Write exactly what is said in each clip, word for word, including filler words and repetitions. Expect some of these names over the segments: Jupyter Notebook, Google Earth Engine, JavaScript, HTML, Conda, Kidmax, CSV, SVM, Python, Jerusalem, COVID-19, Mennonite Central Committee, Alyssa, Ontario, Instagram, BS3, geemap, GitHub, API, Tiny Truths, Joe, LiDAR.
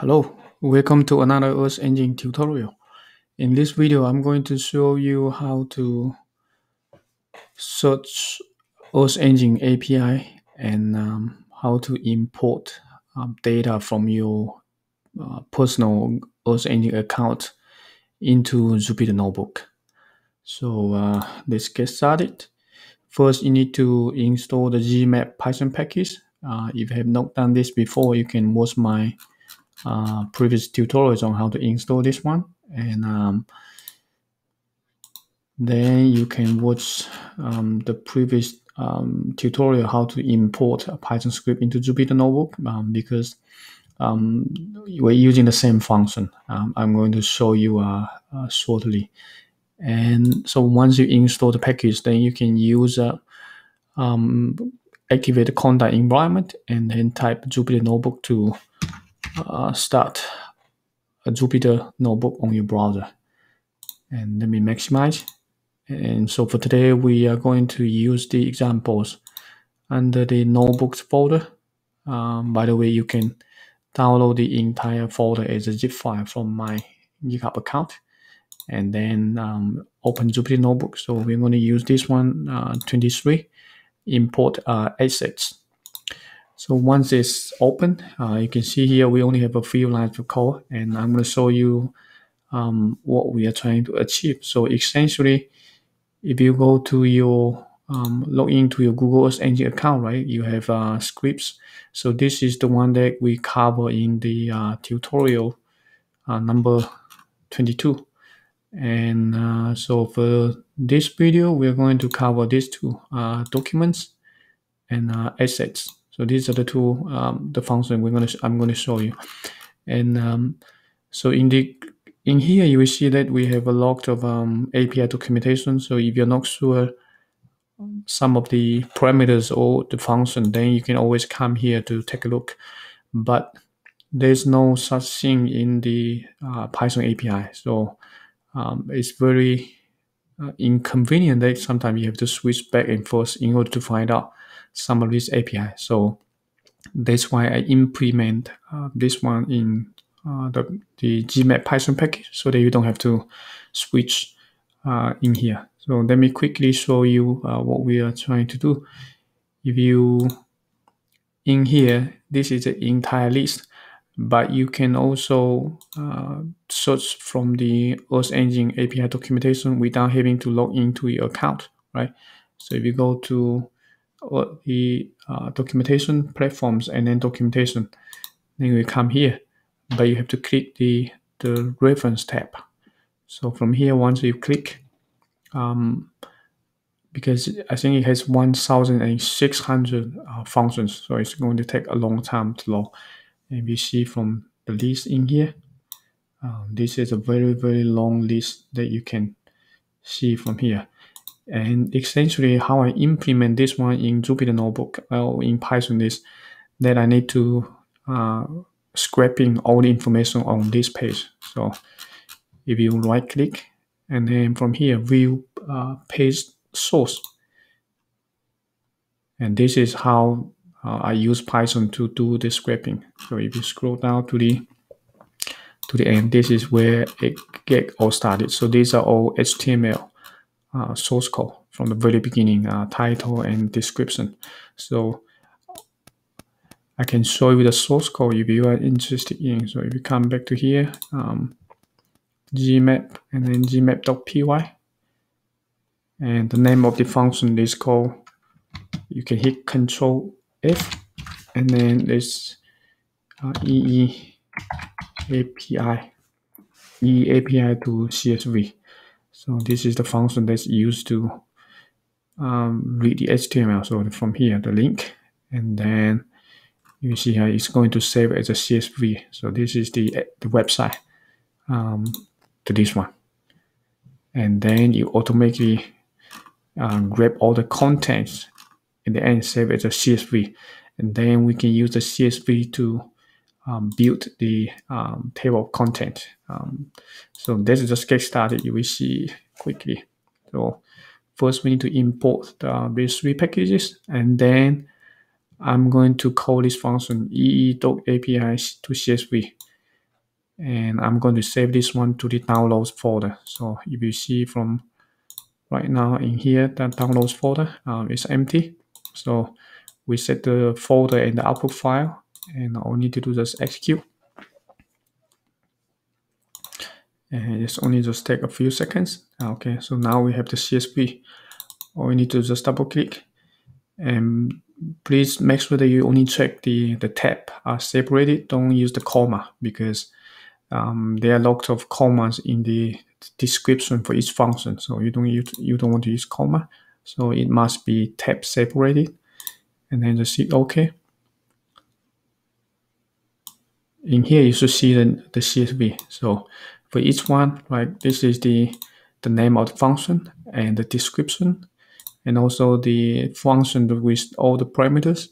Hello, welcome to another Earth Engine tutorial. In this video, I'm going to show you how to search Earth Engine A P I and um, how to import um, data from your uh, personal Earth Engine account into Jupyter Notebook. So uh, let's get started. First, you need to install the geemap Python package. Uh, if you have not done this before, you can watch my Uh, previous tutorials on how to install this one, and um, then you can watch um, the previous um, tutorial how to import a Python script into Jupyter Notebook um, because um, we're using the same function. Um, I'm going to show you uh, uh, shortly. And so once you install the package, then you can use uh, um, activate the Conda environment and then type Jupyter Notebook to Uh, start a Jupyter Notebook on your browser. And let me maximize. And so for today, we are going to use the examples under the notebooks folder. Um, by the way, you can download the entire folder as a zip file from my GitHub account and then um, open Jupyter Notebook. So we're going to use this one, uh, twenty-three, import uh, assets. So once it's open, uh, you can see here we only have a few lines of code, and I'm going to show you um, what we are trying to achieve. So essentially, if you go to your um, log into your Google Earth Engine account, right, you have uh, scripts. So this is the one that we cover in the uh, tutorial uh, number twenty-two. And uh, so for this video, we are going to cover these two uh, documents and uh, assets. So these are the two um, the function we're gonna I'm gonna show you, and um, so in the in here you will see that we have a lot of um, A P I documentation. So if you're not sure some of the parameters or the function, then you can always come here to take a look. But there's no such thing in the uh, Python A P I, so um, it's very uh, inconvenient that sometimes you have to switch back and forth in order to find out some of this A P I. So that's why I implement uh, this one in uh, the, the geemap Python package, so that you don't have to switch uh, in here. So let me quickly show you uh, what we are trying to do. If you in here, this is the entire list, but you can also uh, search from the Earth Engine A P I documentation without having to log into your account, right? So if you go to Or the uh, documentation platforms and then documentation, then you come here, but you have to click the the reference tab. So from here, once you click, um, because I think it has one thousand six hundred uh, functions, so it's going to take a long time to load. And we see from the list in here, uh, this is a very very long list that you can see from here. And essentially how I implement this one in Jupyter Notebook or in Python is that I need to uh, scraping all the information on this page. So if you right click and then from here view uh, page source, and this is how uh, I use Python to do the scraping. So if you scroll down to the to the end, this is where it get all started. So these are all H T M L Uh, source code from the very beginning, uh, title and description. So I can show you the source code if you are interested in. So if you come back to here, um, geemap and then geemap.py, and the name of the function is called, you can hit Control F and then there's uh, E E A P I, E E A P I to C S V. So this is the function that's used to um, read the H T M L. So from here, the link, and then you see here it's going to save as a C S V. So this is the, the website um, to this one. And then you automatically uh, grab all the contents in the end, save as a C S V. And then we can use the C S V to Um, build the um, table of content. Um, so let's just get started. You will see quickly. So first we need to import the B S three packages, and then I'm going to call this function E E dot A P I to C S V. and I'm going to save this one to the downloads folder. So if you see from right now in here, that downloads folder um, is empty. So we set the folder in the output file, and all we need to do is execute. And it's only just take a few seconds. Okay, so now we have the C S V. All we need to just double click, and please make sure that you only check the, the tab are separated. Don't use the comma, because um, there are lots of commas in the description for each function. So you don't use, you don't want to use comma. So it must be tab separated, and then just hit OK. In here you should see the, the C S V. So for each one, like this is the, the name of the function and the description, and also the function with all the parameters.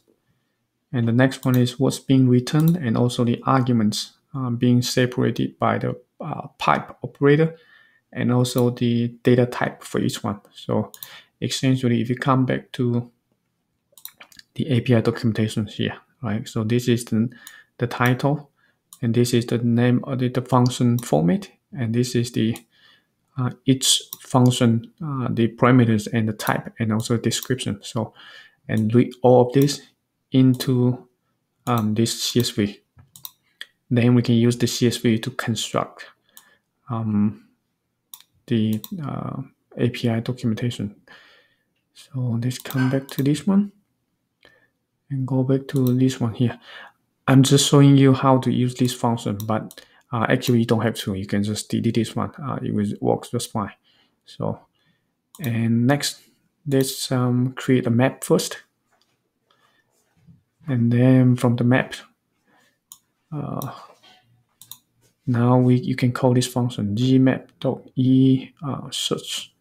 And the next one is what's being written, and also the arguments um, being separated by the uh, pipe operator, and also the data type for each one. So essentially, if you come back to the A P I documentation here, right? So this is the, the title, and this is the name of the, the function format, and this is the uh, each function, uh, the parameters and the type, and also description. So, and read all of this into um, this C S V. Then we can use the C S V to construct um, the uh, A P I documentation. So let's come back to this one and go back to this one here. I'm just showing you how to use this function, but uh, actually you don't have to. You can just delete this one. Uh, it will work just fine. So, and next, let's um, create a map first. And then from the map, uh, now we you can call this function geemap.e uh, search.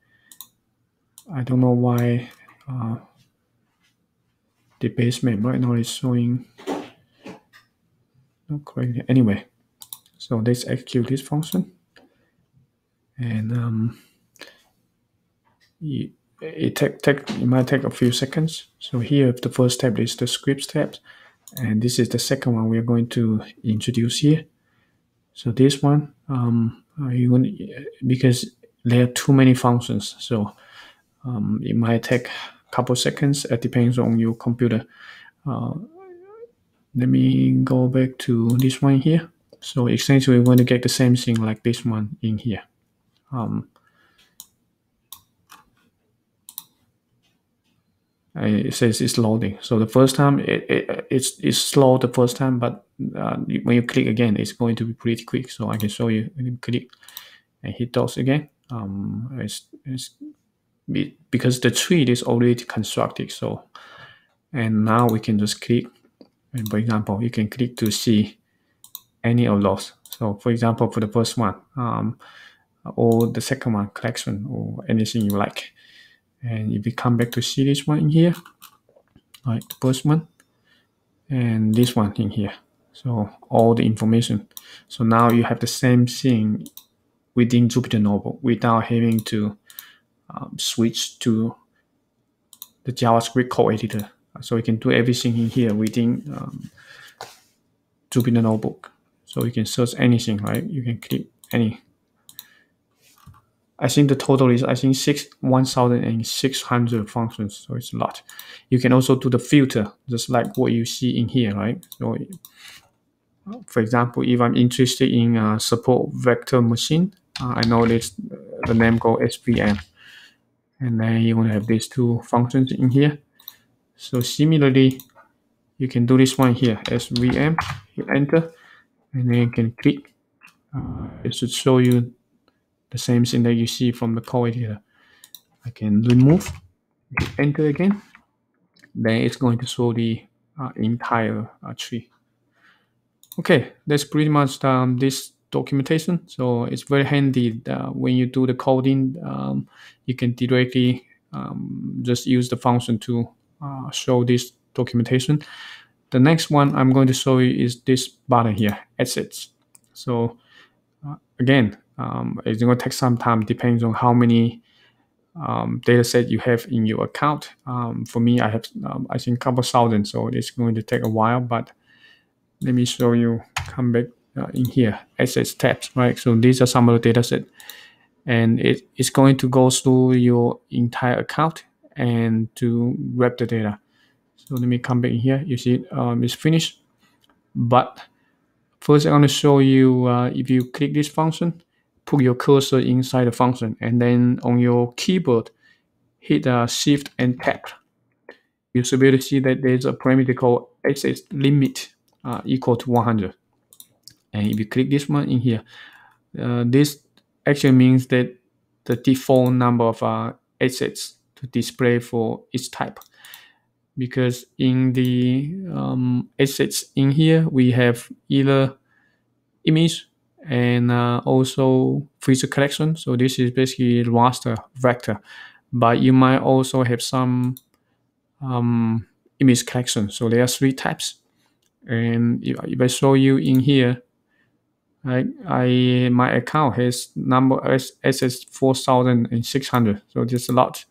I don't know why uh, the base map right now is showing not correctly. Anyway, so let's execute this function, and um, it, it take take it might take a few seconds. So here, the first step is the scripts tab, and this is the second one we are going to introduce here. So this one, um, you want, because there are too many functions, so um, it might take a couple seconds. It depends on your computer. Uh, Let me go back to this one here. So essentially, we're going to get the same thing like this one in here. Um, it says it's loading. So the first time, it, it, it's, it's slow the first time, but uh, when you click again, it's going to be pretty quick. So I can show you. You click and hit those again. Um, it's, it's, because the tree is already constructed. So, and now we can just click. And for example, you can click to see any of those. So for example, for the first one, um, or the second one, collection, or anything you like. And if you come back to see this one in here, like the first one, and this one in here. So all the information. So now you have the same thing within Jupyter Notebook without having to um, switch to the JavaScript code editor. So you can do everything in here within um, Jupyter Notebook. So you can search anything, right? You can click any. I think the total is, I think, six one thousand and six hundred functions. So it's a lot. You can also do the filter, just like what you see in here, right? So, for example, if I'm interested in uh, support vector machine, uh, I know this. The name called S V M, and then you want to have these two functions in here. So similarly, you can do this one here, S V M, hit enter, and then you can click. Uh, it should show you the same thing that you see from the code editor. I can remove, hit enter again. Then it's going to show the uh, entire uh, tree. Okay, that's pretty much um, this documentation. So it's very handy uh, when you do the coding. Um, you can directly um, just use the function to Uh, show this documentation. The next one I'm going to show you is this button here, assets. So uh, again, um, it's going to take some time, depends on how many um, data set you have in your account. Um, for me, I have, um, I think, a couple thousand, so it's going to take a while, but let me show you, come back uh, in here, assets tabs, right? So these are some of the data set. And it is going to go through your entire account and to grab the data. So let me come back in here. You see um, it's finished. But first, I'm going to show you, uh, if you click this function, put your cursor inside the function, and then on your keyboard, hit uh, Shift and Tab. You should be able to see that there's a parameter called access limit uh, equal to one hundred. And if you click this one in here, uh, this actually means that the default number of uh, assets to display for each type. Because in the um, assets in here, we have either image and uh, also feature collection. So this is basically raster vector, but you might also have some um, image collection. So there are three types. And if I show you in here, I, I my account has number assets four thousand six hundred. So there's a lot.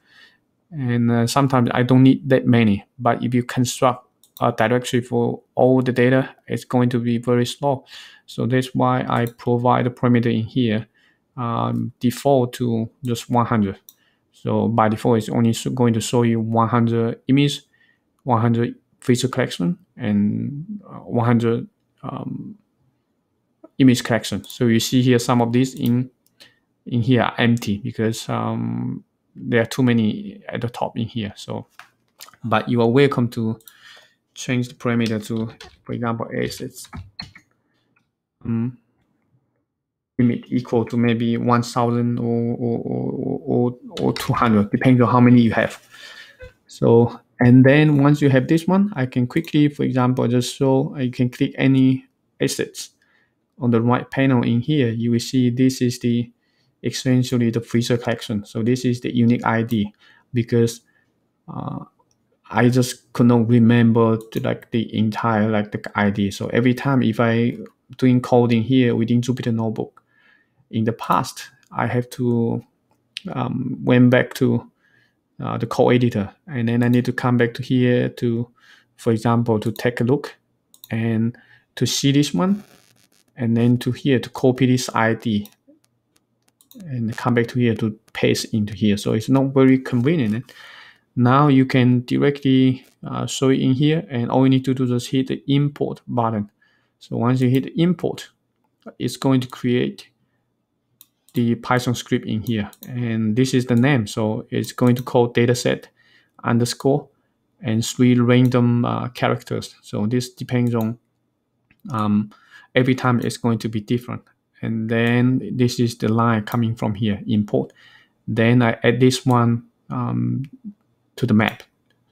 And uh, sometimes I don't need that many, but if you construct a directory for all the data, it's going to be very slow. So that's why I provide a parameter in here, um, default to just one hundred. So by default, it's only going to show you one hundred images, one hundred feature collection, and one hundred um, image collection. So you see here some of these in in here are empty because um, there are too many at the top in here. So, but you are welcome to change the parameter to, for example, assets um, limit equal to maybe one thousand or or, or, or or two hundred, depending on how many you have. So, and then once you have this one, I can quickly, for example, just show, I can click any assets on the right panel in here. You will see this is the essentially the feature collection. So this is the unique I D, because uh, I just could not remember to, like the entire like the I D. So every time if I doing coding here within Jupyter Notebook, in the past I have to um, went back to uh, the code editor, and then I need to come back to here to, for example, to take a look and to see this one, and then to here to copy this I D. And come back to here to paste into here. So it's not very convenient. Now you can directly uh, show it in here, and all you need to do is hit the import button. So once you hit import, it's going to create the Python script in here, and this is the name. So it's going to call dataset underscore and three random uh, characters. So this depends on um, every time it's going to be different. And then this is the line coming from here, import. Then I add this one um, to the map.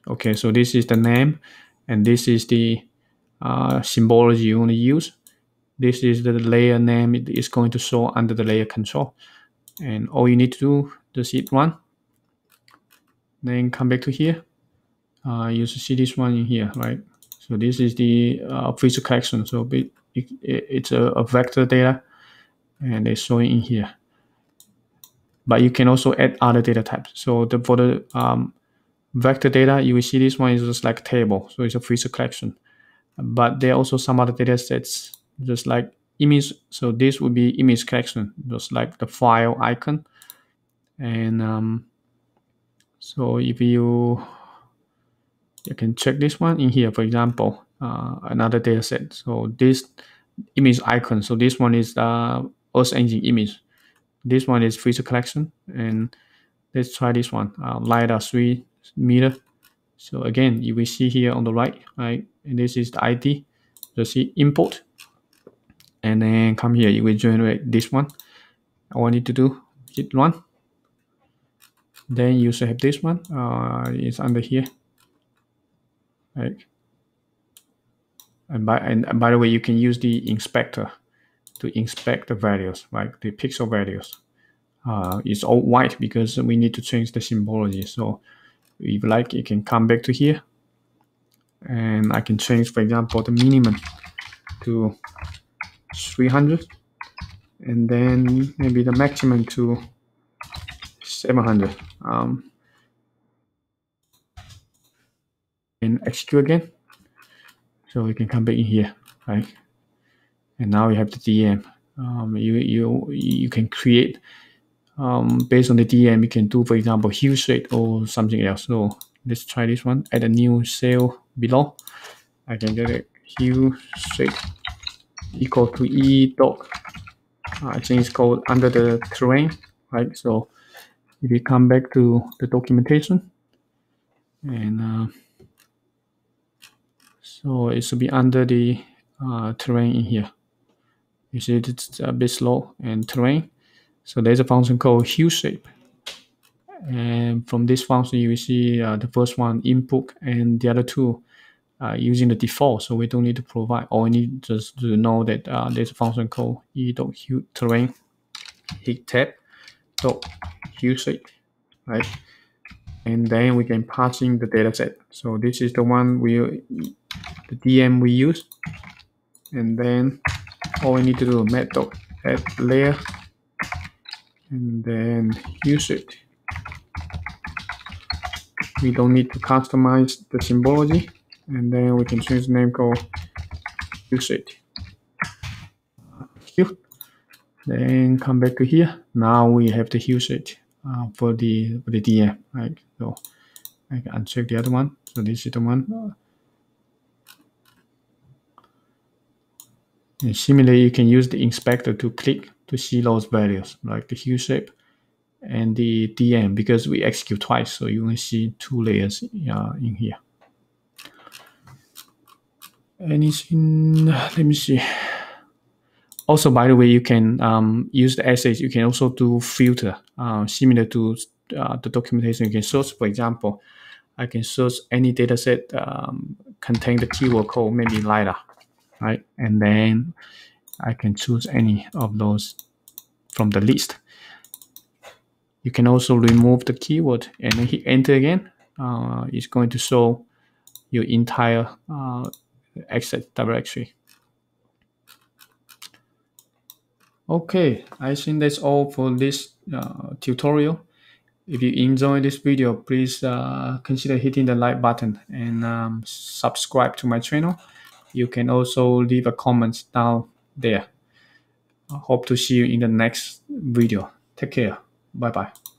Okay, so this is the name, and this is the uh, symbology you want to use. This is the layer name. It is going to show under the layer control. And all you need to do, just hit run. Then come back to here. Uh, you should see this one in here, right? So this is the uh, feature collection. So it, it, it's a, a vector data. And they show it in here, but you can also add other data types. So the, for the um, vector data, you will see this one is just like table, so it's a feature collection. But there are also some other data sets, just like image. So this would be image collection, just like the file icon. And um, so if you you can check this one in here, for example, uh, another data set. So this image icon. So this one is uh, Earth Engine image. This one is feature collection. And let's try this one, uh, LiDAR three meter. So again, you will see here on the right, right? And this is the I D. Just hit import. And then come here, you will generate this one. All I need to do, hit run. Then you should have this one. Uh, it's under here. Right. And by, and by the way, you can use the inspector to inspect the values, like the pixel values. Uh, it's all white because we need to change the symbology. So if you like, you can come back to here. And I can change, for example, the minimum to three hundred. And then maybe the maximum to seven hundred. Um, and execute again. So we can come back in here, right? and now you have the D M. Um, you you you can create um, based on the D M. You can do, for example, huge rate or something else. So let's try this one. Add a new cell below. I can get a huge rate equal to e dot. I think it's called under the terrain, right? So if you come back to the documentation, and uh, so it should be under the uh, terrain in here. You see it's a bit slow and terrain. So there's a function called hue shape. And from this function, you will see uh, the first one input and the other two uh, using the default. So we don't need to provide, or we need just to know that uh, there's a function called e.hue terrain hit tab dot hue shape, right? And then we can pass in the data set. So this is the one we, the D M we use. And then all we need to do is map dot add layer and then use it. We don't need to customize the symbology, and then we can change the name called use it. Then come back to here. Now we have the use it uh, for the for the D M, right? So I can uncheck the other one. So this is the one. And similarly, you can use the inspector to click to see those values, like the hue shape and the D M, because we execute twice, so you will see two layers uh, in here. Anything? Let me see. Also, by the way, you can um, use the essays. You can also do filter, uh, similar to uh, the documentation. You can search, for example, I can search any data set um, contain the keyword called maybe LiDAR. Right, and then I can choose any of those from the list. You can also remove the keyword and then hit enter again. Uh, it's going to show your entire uh, access directory. Okay, I think that's all for this uh, tutorial. If you enjoy this video, please uh, consider hitting the like button and um, subscribe to my channel. You can also leave a comment down there. I hope to see you in the next video. Take care. Bye-bye.